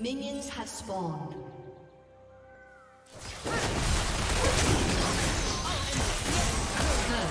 Minions have spawned. First blood.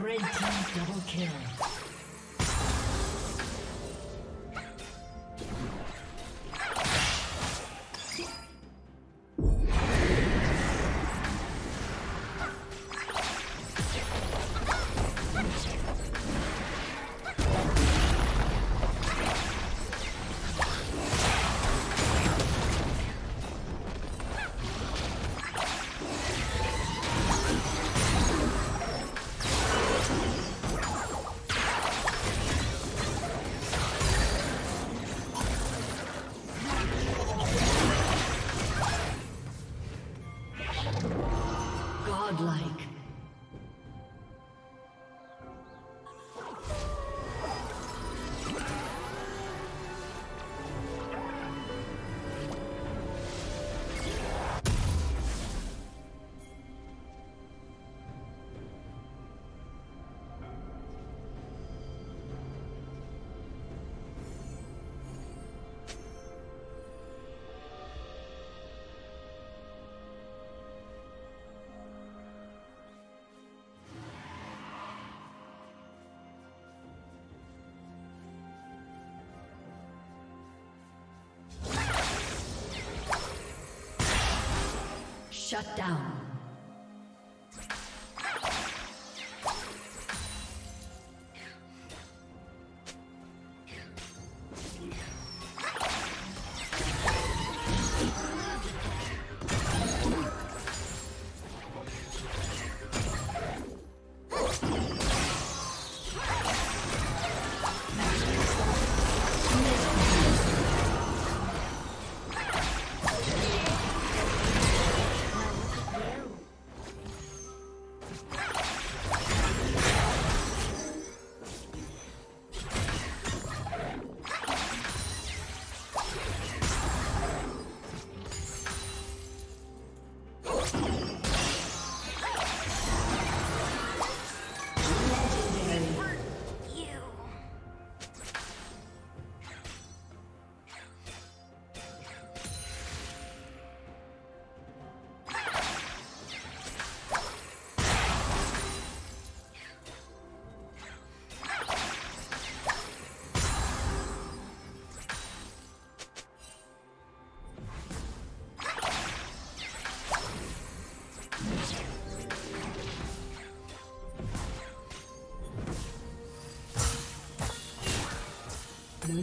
Red team double kill. Shut down. Blue